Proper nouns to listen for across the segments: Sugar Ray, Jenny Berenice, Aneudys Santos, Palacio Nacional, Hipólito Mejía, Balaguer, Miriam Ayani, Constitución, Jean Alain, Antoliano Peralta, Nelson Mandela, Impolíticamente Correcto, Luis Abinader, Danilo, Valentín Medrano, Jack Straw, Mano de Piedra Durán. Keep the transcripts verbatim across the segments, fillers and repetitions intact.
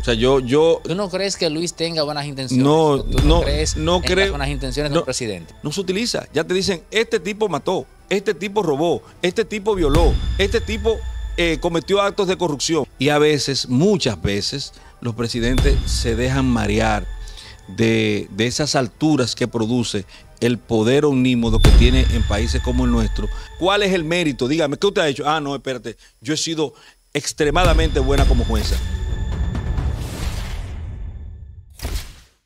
O sea, yo, yo... ¿Tú no crees que Luis tenga buenas intenciones? No, ¿Tú no, no crees no que tenga buenas intenciones no, del presidente? No se utiliza. Ya te dicen, este tipo mató, este tipo robó, este tipo violó, este tipo eh, cometió actos de corrupción. Y a veces, muchas veces, los presidentes se dejan marear de, de esas alturas que produce el poder omnímodo que tiene en países como el nuestro. ¿Cuál es el mérito? Dígame, ¿qué usted ha hecho? Ah, no, espérate, yo he sido extremadamente buena como jueza.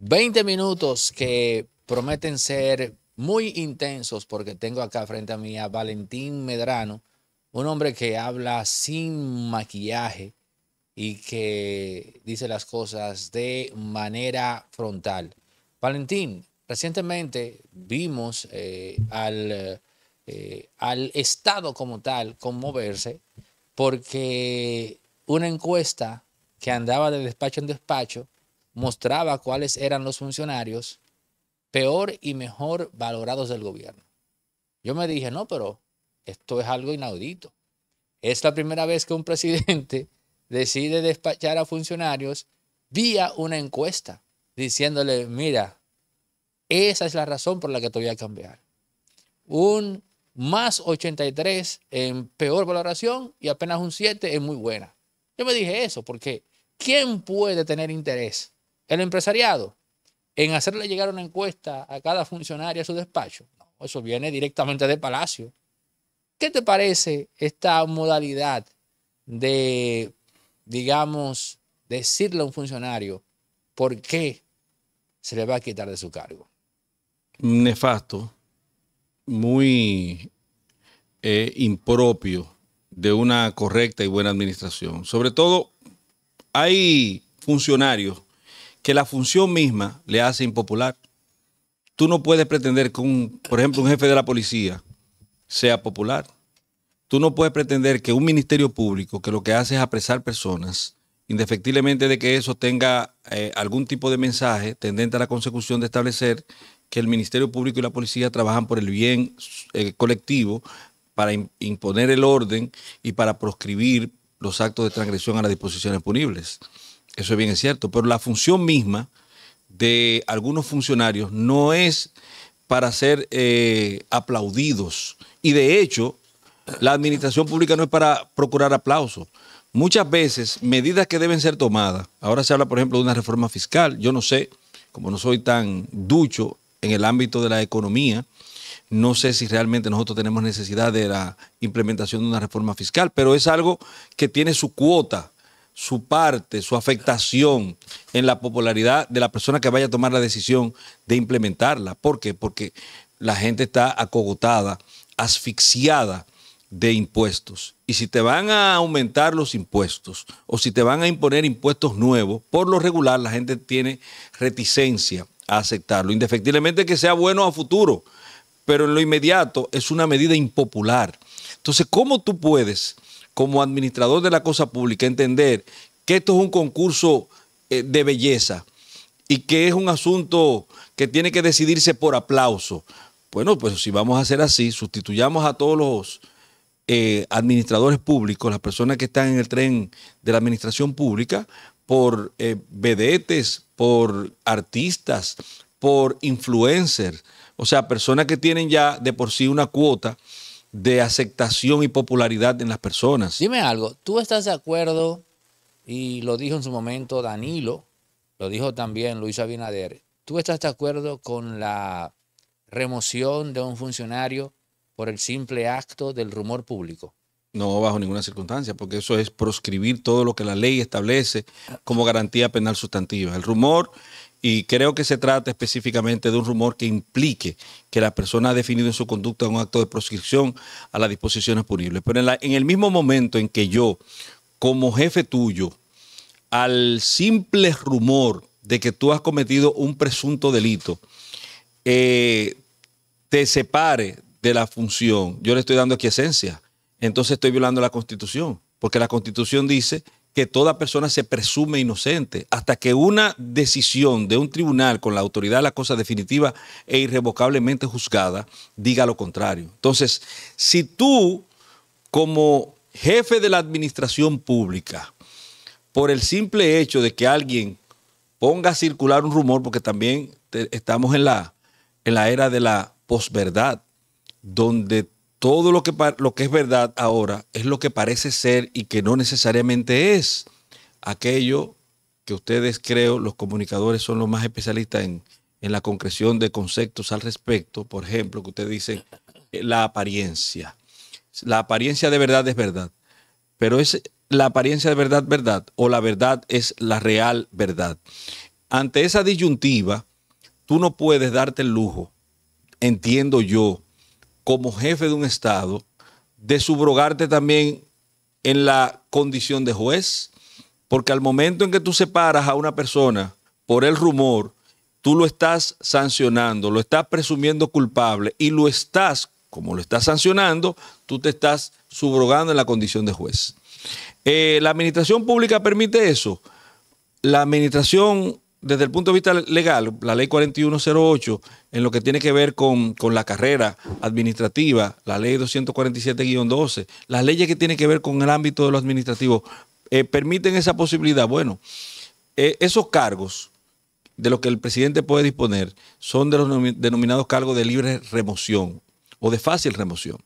veinte minutos que prometen ser muy intensos porque tengo acá frente a mí a Valentín Medrano, un hombre que habla sin maquillaje y que dice las cosas de manera frontal. Valentín, recientemente vimos eh, al, eh, al Estado como tal conmoverse porque una encuesta que andaba de despacho en despacho mostraba cuáles eran los funcionarios peor y mejor valorados del gobierno. Yo me dije, no, pero esto es algo inaudito. Es la primera vez que un presidente decide despachar a funcionarios vía una encuesta, diciéndole, mira, esa es la razón por la que te voy a cambiar. Un más ochenta y tres en peor valoración y apenas un siete en muy buena. Yo me dije eso porque ¿quién puede tener interés? ¿El empresariado? ¿En hacerle llegar una encuesta a cada funcionario a su despacho? No, eso viene directamente de Palacio. ¿Qué te parece esta modalidad de, digamos, decirle a un funcionario por qué se le va a quitar de su cargo? Nefasto, muy eh, impropio de una correcta y buena administración. Sobre todo, hay funcionarios que la función misma le hace impopular. Tú no puedes pretender que, un, por ejemplo, un jefe de la policía sea popular. Tú no puedes pretender que un ministerio público, que lo que hace es apresar personas, indefectiblemente de que eso tenga eh, algún tipo de mensaje tendente a la consecución de establecer que el ministerio público y la policía trabajan por el bien eh, colectivo para imponer el orden y para proscribir los actos de transgresión a las disposiciones punibles. Eso es bien cierto, pero la función misma de algunos funcionarios no es para ser eh, aplaudidos. Y de hecho, la administración pública no es para procurar aplausos. Muchas veces, medidas que deben ser tomadas, ahora se habla, por ejemplo, de una reforma fiscal, yo no sé, como no soy tan ducho en el ámbito de la economía, no sé si realmente nosotros tenemos necesidad de la implementación de una reforma fiscal, pero es algo que tiene su cuota, su parte, su afectación en la popularidad de la persona que vaya a tomar la decisión de implementarla. ¿Por qué? Porque la gente está acogotada, asfixiada de impuestos. Y si te van a aumentar los impuestos o si te van a imponer impuestos nuevos, por lo regular la gente tiene reticencia a aceptarlo, indefectiblemente que sea bueno a futuro, pero en lo inmediato es una medida impopular. Entonces, ¿cómo tú puedes, como administrador de la cosa pública, entender que esto es un concurso de belleza y que es un asunto que tiene que decidirse por aplauso? Bueno, pues si vamos a hacer así, sustituyamos a todos los eh, administradores públicos, las personas que están en el tren de la administración pública, por eh, vedetes, por artistas, por influencers. O sea, personas que tienen ya de por sí una cuota de aceptación y popularidad en las personas. Dime algo, ¿tú estás de acuerdo? Y lo dijo en su momento Danilo, lo dijo también Luis Abinader. ¿Tú estás de acuerdo con la remoción de un funcionario por el simple acto del rumor público? No, bajo ninguna circunstancia, porque eso es proscribir todo lo que la ley establece como garantía penal sustantiva. El rumor... Y creo que se trata específicamente de un rumor que implique que la persona ha definido en su conducta un acto de proscripción a las disposiciones punibles. Pero en, la, en el mismo momento en que yo, como jefe tuyo, al simple rumor de que tú has cometido un presunto delito, eh, te separe de la función, yo le estoy dando aquiescencia. Entonces estoy violando la Constitución, porque la Constitución dice que toda persona se presume inocente hasta que una decisión de un tribunal con la autoridad de la cosa definitiva e irrevocablemente juzgada diga lo contrario. Entonces, si tú como jefe de la administración pública por el simple hecho de que alguien ponga a circular un rumor, porque también te, estamos en la, en la era de la posverdad, donde todo lo que, lo que es verdad ahora es lo que parece ser y que no necesariamente es. Aquello que ustedes, creo, los comunicadores son los más especialistas en, en la concreción de conceptos al respecto. Por ejemplo, que ustedes dicen la apariencia. La apariencia de verdad es verdad, pero es la apariencia de verdad verdad o la verdad es la real verdad. Ante esa disyuntiva, tú no puedes darte el lujo, entiendo yo, como jefe de un Estado, de subrogarte también en la condición de juez, porque al momento en que tú separas a una persona por el rumor, tú lo estás sancionando, lo estás presumiendo culpable y lo estás, como lo estás sancionando, tú te estás subrogando en la condición de juez. Eh, ¿La administración pública permite eso? La administración, desde el punto de vista legal, la ley cuarenta y uno cero ocho, en lo que tiene que ver con, con la carrera administrativa, la ley doscientos cuarenta y siete guión doce, las leyes que tienen que ver con el ámbito de lo administrativo, eh, ¿permiten esa posibilidad? Bueno, eh, esos cargos de los que el presidente puede disponer son de los denominados cargos de libre remoción o de fácil remoción.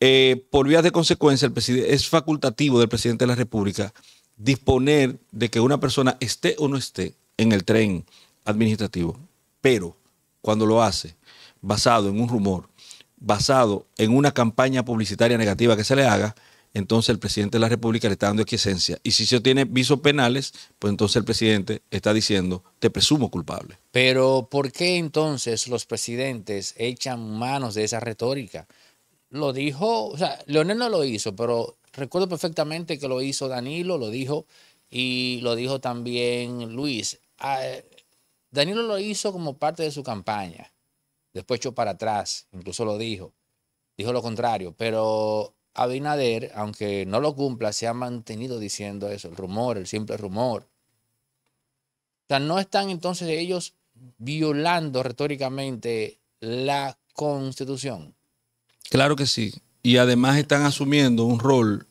Eh, por vías de consecuencia, el es facultativo del presidente de la República disponer de que una persona esté o no esté en el tren administrativo, pero cuando lo hace basado en un rumor, basado en una campaña publicitaria negativa que se le haga, entonces el presidente de la República le está dando aquiescencia. Y si se obtiene visos penales, pues entonces el presidente está diciendo, te presumo culpable. Pero ¿por qué entonces los presidentes echan manos de esa retórica? Lo dijo, o sea, Leonel no lo hizo, pero recuerdo perfectamente que lo hizo Danilo, lo dijo, y lo dijo también Luis. Danilo lo hizo como parte de su campaña. Después echó para atrás, incluso lo dijo. Dijo lo contrario, pero Abinader, aunque no lo cumpla, se ha mantenido diciendo eso, el rumor, el simple rumor. O sea, no están entonces ellos violando retóricamente la Constitución. Claro que sí. Y además están asumiendo un rol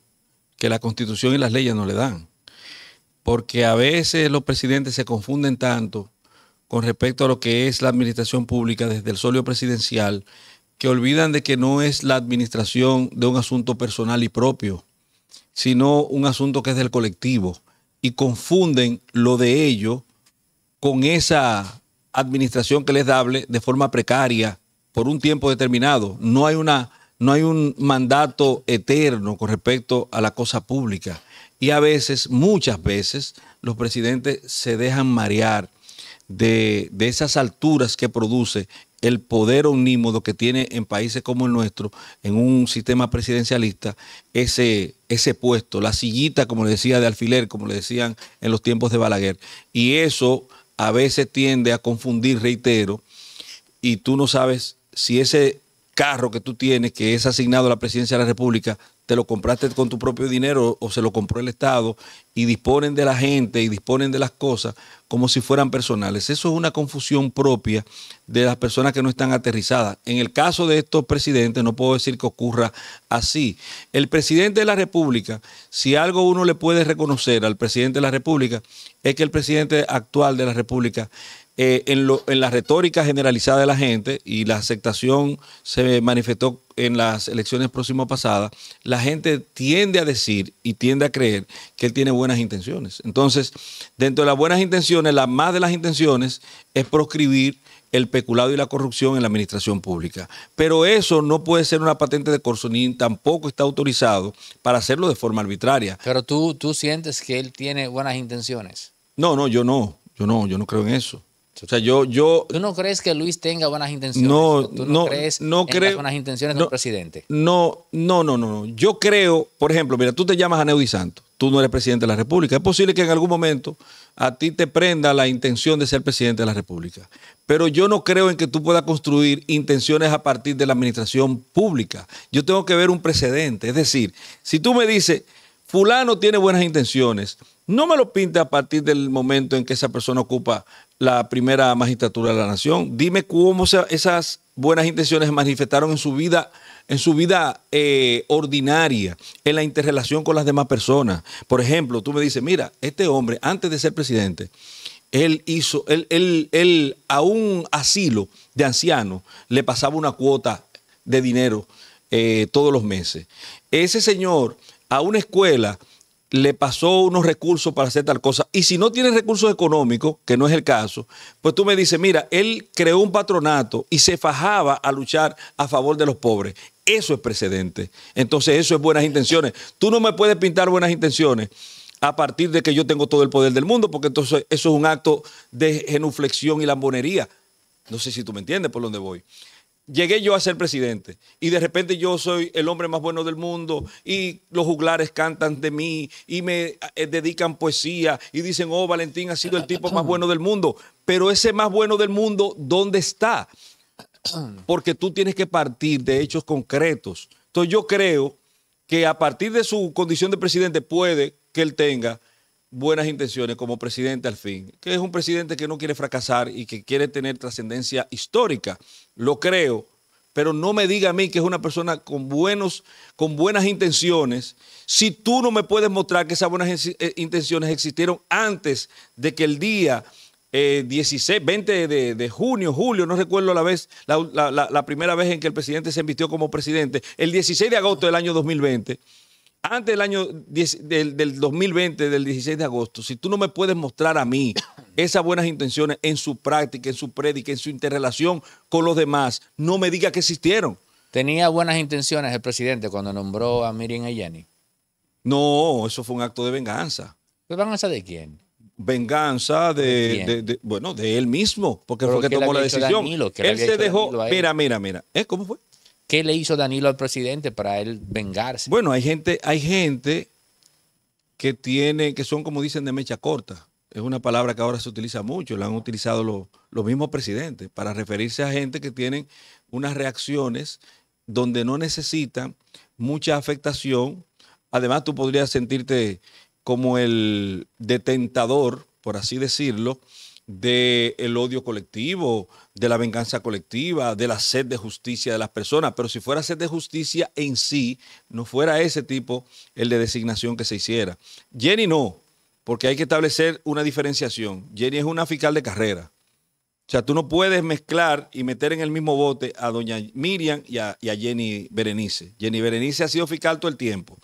que la Constitución y las leyes no le dan. Porque a veces los presidentes se confunden tanto con respecto a lo que es la administración pública desde el solio presidencial, que olvidan de que no es la administración de un asunto personal y propio, sino un asunto que es del colectivo, y confunden lo de ello con esa administración que les da de forma precaria por un tiempo determinado. No hay, una, no hay un mandato eterno con respecto a la cosa pública. Y a veces, muchas veces, los presidentes se dejan marear de, de esas alturas que produce el poder omnímodo que tiene en países como el nuestro, en un sistema presidencialista, ese, ese puesto, la sillita, como le decía, de alfiler, como le decían en los tiempos de Balaguer. Y eso a veces tiende a confundir, reitero, y tú no sabes si ese carro que tú tienes, que es asignado a la presidencia de la República, te lo compraste con tu propio dinero o se lo compró el Estado, y disponen de la gente y disponen de las cosas como si fueran personales. Eso es una confusión propia de las personas que no están aterrizadas. En el caso de estos presidentes no puedo decir que ocurra así. El presidente de la República, si algo uno le puede reconocer al presidente de la República, es que el presidente actual de la República, Eh, en, lo, en la retórica generalizada de la gente, y la aceptación se manifestó en las elecciones próximas pasadas, la gente tiende a decir y tiende a creer que él tiene buenas intenciones. Entonces, dentro de las buenas intenciones, la más de las intenciones es proscribir el peculado y la corrupción en la administración pública. Pero eso no puede ser una patente de corso, ni tampoco está autorizado para hacerlo de forma arbitraria. Pero tú, tú sientes que él tiene buenas intenciones. No, no, yo no. Yo no, yo no creo en eso. O sea, yo, yo, ¿tú no crees que Luis tenga buenas intenciones? No, ¿tú no, no crees no en creo, las buenas intenciones no, del presidente? No, no, no, no. Yo creo, por ejemplo, mira, tú te llamas Aneudys Santos, tú no eres presidente de la República. Es posible que en algún momento a ti te prenda la intención de ser presidente de la República. Pero yo no creo en que tú puedas construir intenciones a partir de la administración pública. Yo tengo que ver un precedente. Es decir, si tú me dices, fulano tiene buenas intenciones, No me lo pintes a partir del momento en que esa persona ocupa la primera magistratura de la nación. Dime cómo esas buenas intenciones se manifestaron en su vida, en su vida eh, ordinaria, en la interrelación con las demás personas. Por ejemplo, tú me dices, mira, este hombre, antes de ser presidente, él hizo, él, él, él a un asilo de ancianos le pasaba una cuota de dinero eh, todos los meses. Ese señor a una escuela le pasó unos recursos para hacer tal cosa. Y si no tiene recursos económicos, que no es el caso, pues tú me dices, mira, él creó un patronato y se fajaba a luchar a favor de los pobres. Eso es precedente. Entonces eso es buenas intenciones. Tú no me puedes pintar buenas intenciones a partir de que yo tengo todo el poder del mundo, porque entonces eso es un acto de genuflexión y lambonería. No sé si tú me entiendes por dónde voy. Llegué yo a ser presidente y de repente yo soy el hombre más bueno del mundo y los juglares cantan de mí y me dedican poesía y dicen, oh, Valentín ha sido el tipo más bueno del mundo. Pero ese más bueno del mundo, ¿dónde está? Porque tú tienes que partir de hechos concretos. Entonces yo creo que a partir de su condición de presidente puede que él tenga buenas intenciones como presidente al fin, que es un presidente que no quiere fracasar y que quiere tener trascendencia histórica. Lo creo, pero no me diga a mí que es una persona con, buenos, con buenas intenciones si tú no me puedes mostrar que esas buenas intenciones existieron antes de que el día eh, dieciséis, veinte de, de junio, julio, no recuerdo la, vez, la, la, la, la primera vez en que el presidente se embistió como presidente, el dieciséis de agosto del año dos mil veinte, antes del año diez, del, del dos mil veinte, del dieciséis de agosto, si tú no me puedes mostrar a mí esas buenas intenciones en su práctica, en su prédica, en su interrelación con los demás, no me digas que existieron. ¿Tenía buenas intenciones el presidente cuando nombró a Miriam Ayani? No, eso fue un acto de venganza. ¿Venganza de quién? Venganza de, ¿De, quién? de, de bueno, de él mismo, porque fue que tomó la decisión. Danilo, él se dejó, mira, mira, mira, ¿Eh? ¿cómo fue? ¿Qué le hizo Danilo al presidente para él vengarse? Bueno, hay gente, hay gente que tiene, que son como dicen de mecha corta. Es una palabra que ahora se utiliza mucho, la han utilizado los, los mismos presidentes para referirse a gente que tienen unas reacciones donde no necesitan mucha afectación. Además, tú podrías sentirte como el detentador, por así decirlo, del odio colectivo, de la venganza colectiva, de la sed de justicia de las personas. Pero si fuera sed de justicia en sí, no fuera ese tipo el de designación que se hiciera. Jenny no, porque hay que establecer una diferenciación. Jenny es una fiscal de carrera. O sea, tú no puedes mezclar y meter en el mismo bote a doña Miriam y a, y a Jenny Berenice. Jenny Berenice ha sido fiscal todo el tiempo.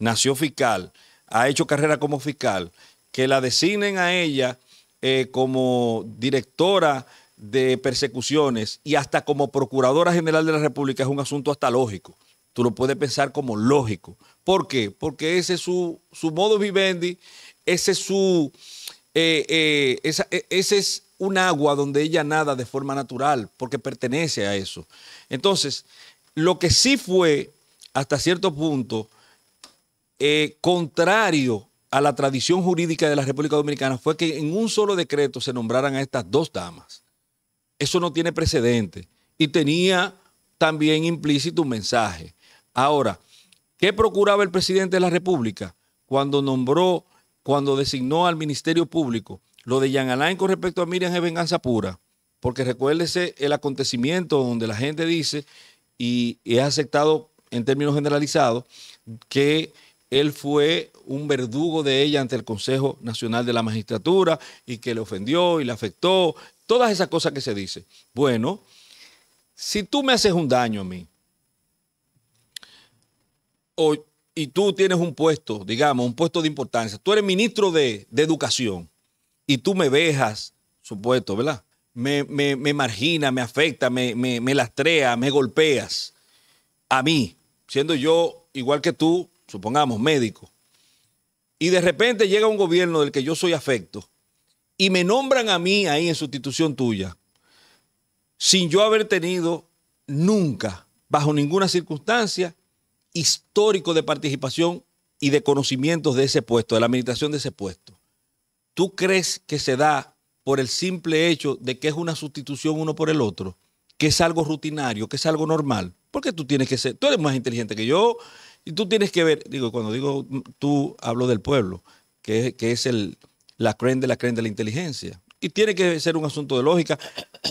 Nació fiscal, ha hecho carrera como fiscal. Que la designen a ella Eh, como directora de persecuciones y hasta como procuradora general de la República es un asunto hasta lógico. Tú lo puedes pensar como lógico. ¿Por qué? Porque ese es su, su modus vivendi, ese es, su, eh, eh, esa, eh, ese es un agua donde ella nada de forma natural, porque pertenece a eso. Entonces, lo que sí fue, hasta cierto punto, eh, contrario a la tradición jurídica de la República Dominicana fue que en un solo decreto se nombraran a estas dos damas. Eso no tiene precedente y tenía también implícito un mensaje. Ahora, ¿qué procuraba el presidente de la República cuando nombró, cuando designó al Ministerio Público? Lo de Jean Alain con respecto a Miriam es venganza pura, porque recuérdese el acontecimiento donde la gente dice, y es aceptado en términos generalizados, que él fue un verdugo de ella ante el Consejo Nacional de la Magistratura y que le ofendió y le afectó. Todas esas cosas que se dicen. Bueno, si tú me haces un daño a mí o, y tú tienes un puesto, digamos, un puesto de importancia, tú eres ministro de, de Educación y tú me vejas, supuesto, ¿verdad? Me, me, me margina, me afecta, me, me, me lastrea, me golpeas a mí, siendo yo igual que tú, supongamos, médico, y de repente llega un gobierno del que yo soy afecto y me nombran a mí ahí en sustitución tuya, sin yo haber tenido nunca, bajo ninguna circunstancia, histórico de participación y de conocimientos de ese puesto, de la administración de ese puesto. ¿Tú crees que se da por el simple hecho de que es una sustitución uno por el otro, que es algo rutinario, que es algo normal? Porque tú tienes que ser, tú eres más inteligente que yo, y tú tienes que ver, digo, cuando digo tú, hablo del pueblo, que, que es el, la creen de la creen de la inteligencia. Y tiene que ser un asunto de lógica.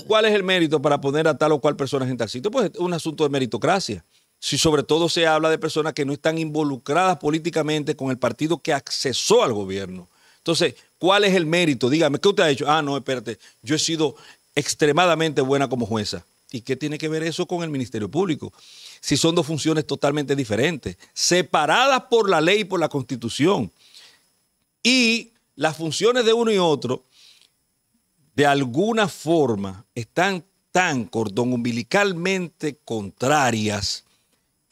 ¿Cuál es el mérito para poner a tal o cual persona en tal sitio? Pues es un asunto de meritocracia. Si sobre todo se habla de personas que no están involucradas políticamente con el partido que accesó al gobierno. Entonces, ¿cuál es el mérito? Dígame, ¿qué usted ha hecho? Ah, no, espérate, yo he sido extremadamente buena como jueza. ¿Y qué tiene que ver eso con el Ministerio Público? Si son dos funciones totalmente diferentes, separadas por la ley y por la Constitución. Y las funciones de uno y otro, de alguna forma, están tan cordón umbilicalmente contrarias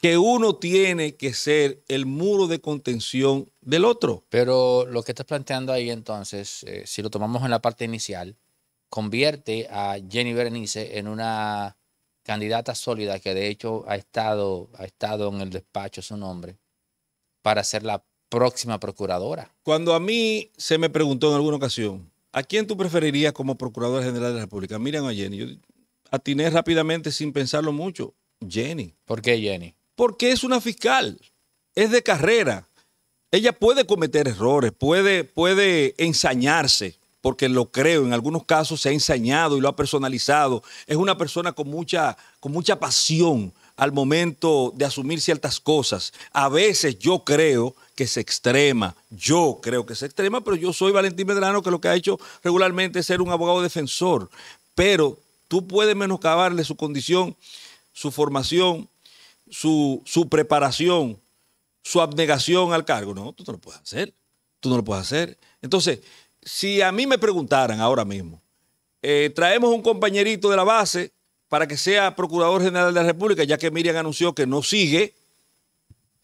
que uno tiene que ser el muro de contención del otro. Pero lo que estás planteando ahí entonces, eh, si lo tomamos en la parte inicial, convierte a Jenny Berenice en una candidata sólida que de hecho ha estado, ha estado en el despacho su nombre para ser la próxima procuradora. Cuando a mí se me preguntó en alguna ocasión, ¿a quién tú preferirías como procuradora general de la República? Miriam Ayani. Yo atiné rápidamente sin pensarlo mucho. Jenny. ¿Por qué Jenny? Porque es una fiscal, es de carrera. Ella puede cometer errores, puede, puede ensañarse, porque lo creo, en algunos casos se ha ensañado y lo ha personalizado. Es una persona con mucha, con mucha pasión al momento de asumir ciertas cosas. A veces yo creo que se extrema, yo creo que se extrema, pero yo soy Valentín Medrano, que lo que ha hecho regularmente es ser un abogado defensor. Pero tú puedes menoscabarle su condición, su formación, su, su preparación, su abnegación al cargo. No, tú no lo puedes hacer, tú no lo puedes hacer. Entonces, si a mí me preguntaran ahora mismo, eh, traemos un compañerito de la base para que sea Procurador General de la República, ya que Miriam anunció que no sigue.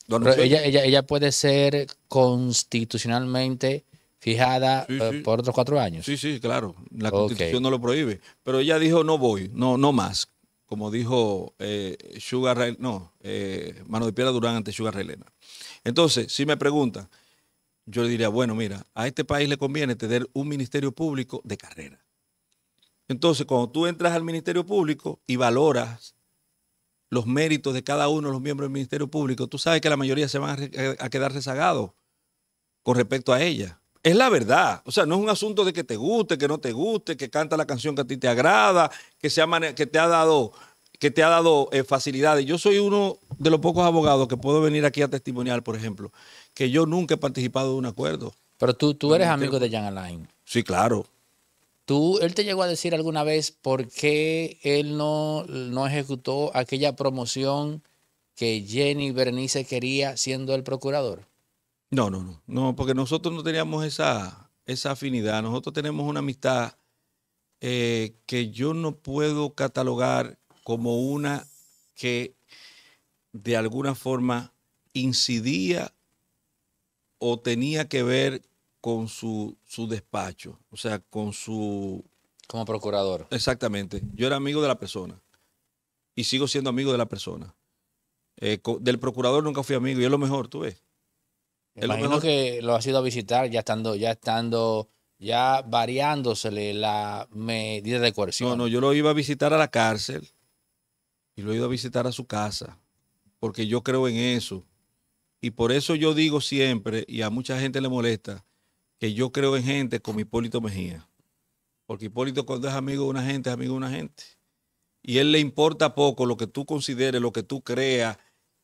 No anunció. Pero ella, ella, ella puede ser constitucionalmente fijada sí, uh, sí. por otros cuatro años. Sí, sí, claro. La okay. Constitución no lo prohíbe. Pero ella dijo, no voy, no, no más. Como dijo eh, Sugar Ray, no, eh, Mano de Piedra Durán ante Sugar Ray. Entonces, si me preguntan, yo le diría, bueno, mira, a este país le conviene tener un ministerio público de carrera. Entonces, cuando tú entras al ministerio público y valoras los méritos de cada uno de los miembros del ministerio público, tú sabes que la mayoría se van a, a quedar rezagados con respecto a ella. Es la verdad. O sea, no es un asunto de que te guste, que no te guste, que canta la canción que a ti te agrada, que, sea que te ha dado, que te ha dado eh, facilidades. Yo soy uno de los pocos abogados que puedo venir aquí a testimoniar, por ejemplo, que yo nunca he participado de un acuerdo. Pero tú, tú eres amigo de Jean Alain. Sí, claro. Tú, él te llegó a decir alguna vez por qué él no, no ejecutó aquella promoción que Jenny Berenice quería siendo el procurador. No, no, no, no, porque nosotros no teníamos esa, esa afinidad. Nosotros tenemos una amistad eh, que yo no puedo catalogar como una que de alguna forma incidía o tenía que ver con su, su despacho, o sea, con su... Como procurador. Exactamente. Yo era amigo de la persona y sigo siendo amigo de la persona. Eh, del procurador nunca fui amigo y es lo mejor, tú ves. Imagino que lo has ido a visitar ya estando, ya estando, ya variándosele la medida de coerción. No, no, yo lo iba a visitar a la cárcel y lo he ido a visitar a su casa, porque yo creo en eso. Y por eso yo digo siempre, y a mucha gente le molesta, que yo creo en gente como Hipólito Mejía. Porque Hipólito, cuando es amigo de una gente, es amigo de una gente. Y a él le importa poco lo que tú consideres, lo que tú creas,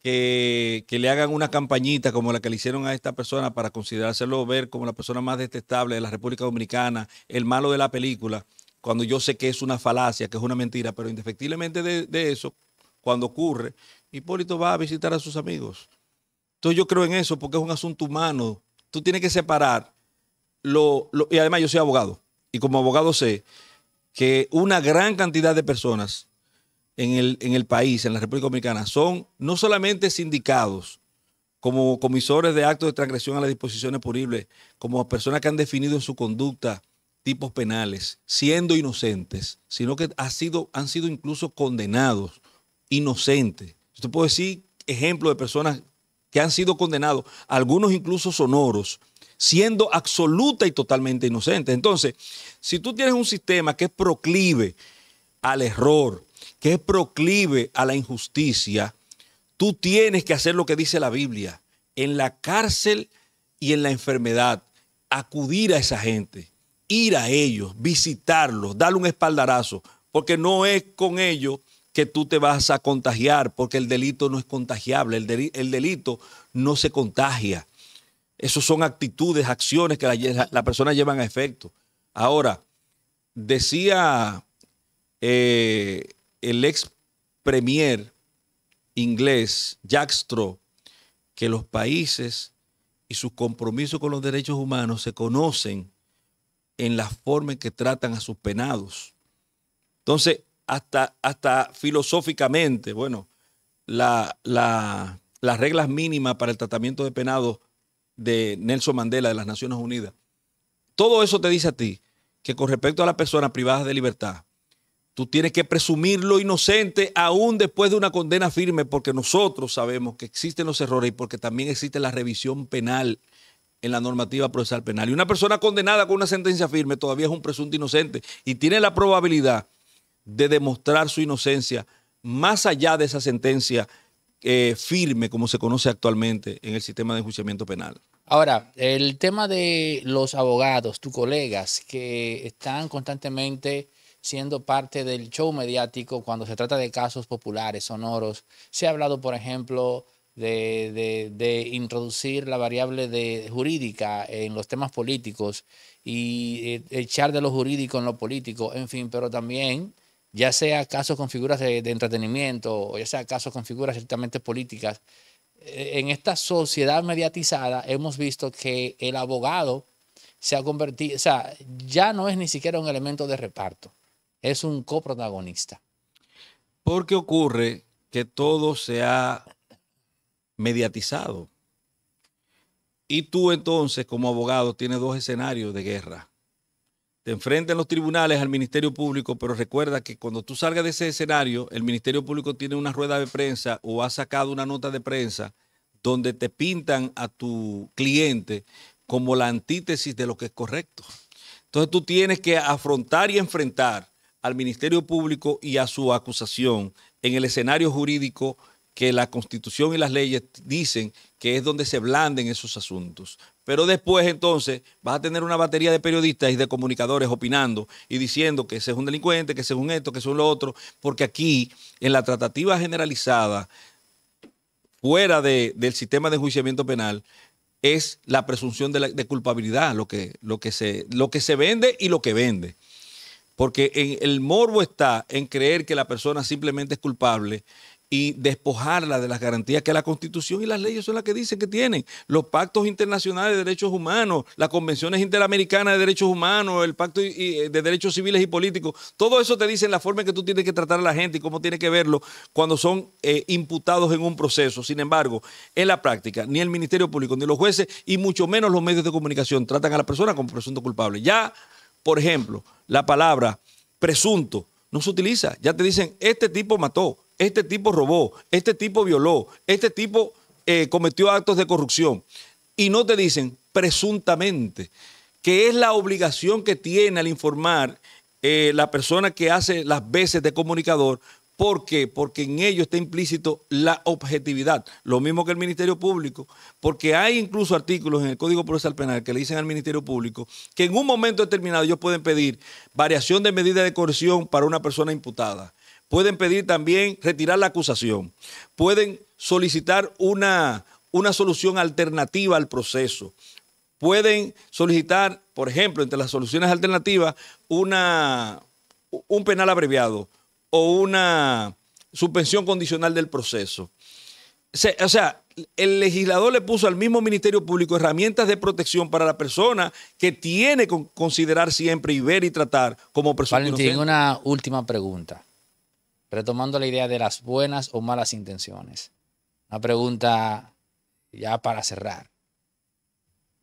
Que, que le hagan una campañita como la que le hicieron a esta persona para considerárselo ver como la persona más detestable de la República Dominicana, el malo de la película, cuando yo sé que es una falacia, que es una mentira, pero indefectiblemente de, de eso, cuando ocurre, Hipólito va a visitar a sus amigos. Entonces yo creo en eso porque es un asunto humano. Tú tienes que separar, lo, lo, y además yo soy abogado, y como abogado sé que una gran cantidad de personas En el, en el país, en la República Dominicana, son no solamente sindicados como comisores de actos de transgresión a las disposiciones punibles, como personas que han definido en su conducta tipos penales, siendo inocentes, sino que ha sido, han sido incluso condenados, inocentes. Yo te puedo decir ejemplos de personas que han sido condenados, algunos incluso sonoros, siendo absoluta y totalmente inocentes. Entonces, si tú tienes un sistema que es proclive al error, que es proclive a la injusticia, tú tienes que hacer lo que dice la Biblia. En la cárcel y en la enfermedad, acudir a esa gente, ir a ellos, visitarlos, darle un espaldarazo, porque no es con ellos que tú te vas a contagiar, porque el delito no es contagiable, el, de, el delito no se contagia. Esas son actitudes, acciones que la, la persona llevan a efecto. Ahora, decía eh, el ex premier inglés Jack Straw que los países y sus compromisos con los derechos humanos se conocen en la forma en que tratan a sus penados. Entonces, hasta, hasta filosóficamente, bueno, la, la, las reglas mínimas para el tratamiento de penados de Nelson Mandela de las Naciones Unidas, todo eso te dice a ti que con respecto a las personas privadas de libertad, tú tienes que presumirlo inocente aún después de una condena firme, porque nosotros sabemos que existen los errores y porque también existe la revisión penal en la normativa procesal penal. Y una persona condenada con una sentencia firme todavía es un presunto inocente y tiene la probabilidad de demostrar su inocencia más allá de esa sentencia eh, firme, como se conoce actualmente en el sistema de enjuiciamiento penal. Ahora, el tema de los abogados, tus colegas, que están constantemente siendo parte del show mediático cuando se trata de casos populares, sonoros. Se ha hablado, por ejemplo, de, de, de introducir la variable de jurídica en los temas políticos y echar de lo jurídico en lo político, en fin, pero también, ya sea casos con figuras de, de entretenimiento o ya sea casos con figuras ciertamente políticas, en esta sociedad mediatizada hemos visto que el abogado se ha convertido, o sea, ya no es ni siquiera un elemento de reparto. Es un coprotagonista. Porque ocurre que todo se ha mediatizado. Y tú entonces, como abogado, tienes dos escenarios de guerra. Te enfrentas en los tribunales al Ministerio Público, pero recuerda que cuando tú salgas de ese escenario, el Ministerio Público tiene una rueda de prensa o ha sacado una nota de prensa donde te pintan a tu cliente como la antítesis de lo que es correcto. Entonces tú tienes que afrontar y enfrentar al Ministerio Público y a su acusación en el escenario jurídico que la Constitución y las leyes dicen que es donde se blanden esos asuntos. Pero después entonces vas a tener una batería de periodistas y de comunicadores opinando y diciendo que ese es un delincuente, que ese es un esto, que ese es lo otro, porque aquí en la tratativa generalizada, fuera de, del sistema de enjuiciamiento penal, es la presunción de, la, de culpabilidad lo que, lo, que se, lo que se vende y lo que vende. Porque en, el morbo está en creer que la persona simplemente es culpable y despojarla de las garantías que la Constitución y las leyes son las que dicen que tienen. Los pactos internacionales de derechos humanos, las convenciones interamericanas de derechos humanos, el pacto de derechos civiles y políticos, todo eso te dice la forma en que tú tienes que tratar a la gente y cómo tienes que verlo cuando son eh, imputados en un proceso. Sin embargo, en la práctica, ni el Ministerio Público, ni los jueces, y mucho menos los medios de comunicación tratan a la persona como presunto culpable. Ya, por ejemplo, la palabra presunto no se utiliza. Ya te dicen, este tipo mató, este tipo robó, este tipo violó, este tipo eh, cometió actos de corrupción. Y no te dicen presuntamente, que es la obligación que tiene al informar eh, la persona que hace las veces de comunicador. ¿Por qué? Porque en ello está implícito la objetividad. Lo mismo que el Ministerio Público. Porque hay incluso artículos en el Código Procesal Penal que le dicen al Ministerio Público que en un momento determinado ellos pueden pedir variación de medida de coerción para una persona imputada. Pueden pedir también retirar la acusación. Pueden solicitar una, una solución alternativa al proceso. Pueden solicitar, por ejemplo, entre las soluciones alternativas, una, un penal abreviado o una suspensión condicional del proceso. O sea, el legislador le puso al mismo Ministerio Público herramientas de protección para la persona que tiene que considerar siempre y ver y tratar como persona inocente. Valentín, una última pregunta. Retomando la idea de las buenas o malas intenciones. Una pregunta ya para cerrar.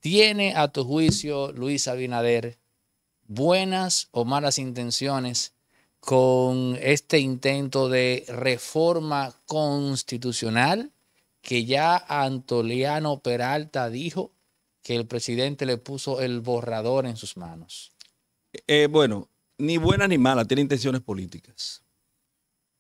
¿Tiene a tu juicio Luis Abinader buenas o malas intenciones con este intento de reforma constitucional que ya Antoliano Peralta dijo que el presidente le puso el borrador en sus manos? Eh, bueno, ni buena ni mala, tiene intenciones políticas.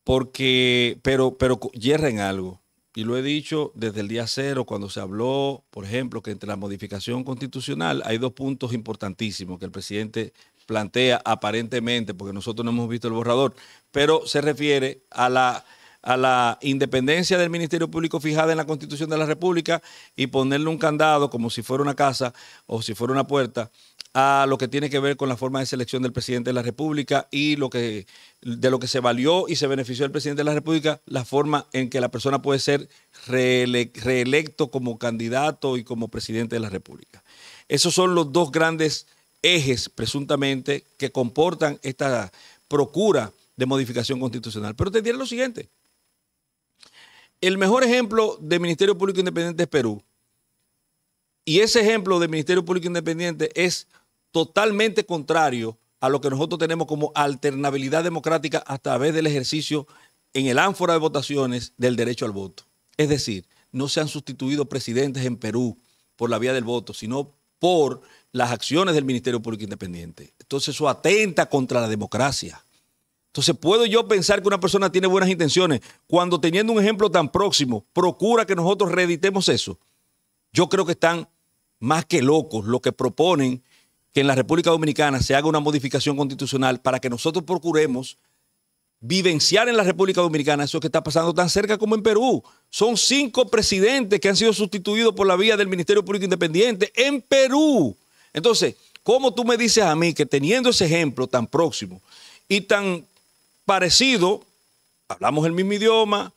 Porque, pero, pero yerra en algo. y lo he dicho desde el día cero, cuando se habló, por ejemplo, que entre la modificación constitucional hay dos puntos importantísimos que el presidente plantea aparentemente, porque nosotros no hemos visto el borrador, pero se refiere a la, a la independencia del Ministerio Público fijada en la Constitución de la República y ponerle un candado como si fuera una casa o si fuera una puerta a lo que tiene que ver con la forma de selección del presidente de la República y lo que, de lo que se valió y se benefició el presidente de la República, la forma en que la persona puede ser reele- reelecto como candidato y como presidente de la República. Esos son los dos grandes ejes, presuntamente, que comportan esta procura de modificación constitucional. Pero te diré lo siguiente. El mejor ejemplo de Ministerio Público Independiente es Perú. Y ese ejemplo de Ministerio Público Independiente es totalmente contrario a lo que nosotros tenemos como alternabilidad democrática a través del ejercicio en el ánfora de votaciones del derecho al voto. Es decir, no se han sustituido presidentes en Perú por la vía del voto, sino por las acciones del Ministerio Público Independiente. Entonces eso atenta contra la democracia. Entonces, ¿puedo yo pensar que una persona tiene buenas intenciones cuando, teniendo un ejemplo tan próximo, procura que nosotros reeditemos eso? Yo creo que están más que locos los que proponen que en la República Dominicana se haga una modificación constitucional para que nosotros procuremos vivenciar en la República Dominicana eso que está pasando tan cerca como en Perú. Son cinco presidentes que han sido sustituidos por la vía del Ministerio Público Independiente en Perú. Entonces, ¿cómo tú me dices a mí que teniendo ese ejemplo tan próximo y tan parecido, hablamos el mismo idioma,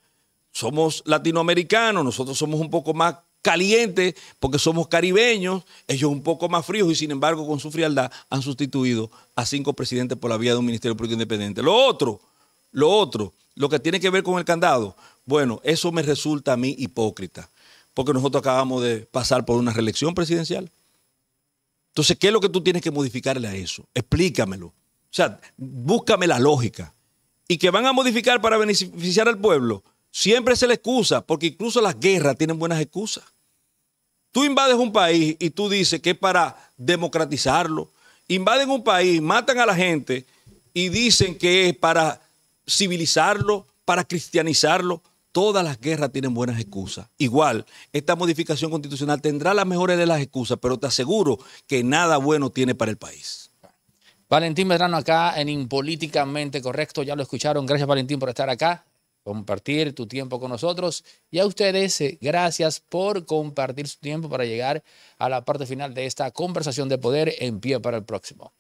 somos latinoamericanos, nosotros somos un poco más calientes porque somos caribeños, ellos un poco más fríos y sin embargo con su frialdad han sustituido a cinco presidentes por la vía de un Ministerio Público Independiente? Lo otro, lo otro, lo que tiene que ver con el candado, bueno, eso me resulta a mí hipócrita porque nosotros acabamos de pasar por una reelección presidencial. Entonces, ¿qué es lo que tú tienes que modificarle a eso? Explícamelo. O sea, búscame la lógica. Y que van a modificar para beneficiar al pueblo. Siempre se le excusa, porque incluso las guerras tienen buenas excusas. Tú invades un país y tú dices que es para democratizarlo. Invaden un país, matan a la gente y dicen que es para civilizarlo, para cristianizarlo. Todas las guerras tienen buenas excusas. Igual, esta modificación constitucional tendrá las mejores de las excusas, pero te aseguro que nada bueno tiene para el país. Valentín Medrano acá en Impolíticamente Correcto. Ya lo escucharon. Gracias, Valentín, por estar acá, compartir tu tiempo con nosotros. Y a ustedes, gracias por compartir su tiempo para llegar a la parte final de esta conversación de poder en pie para el próximo.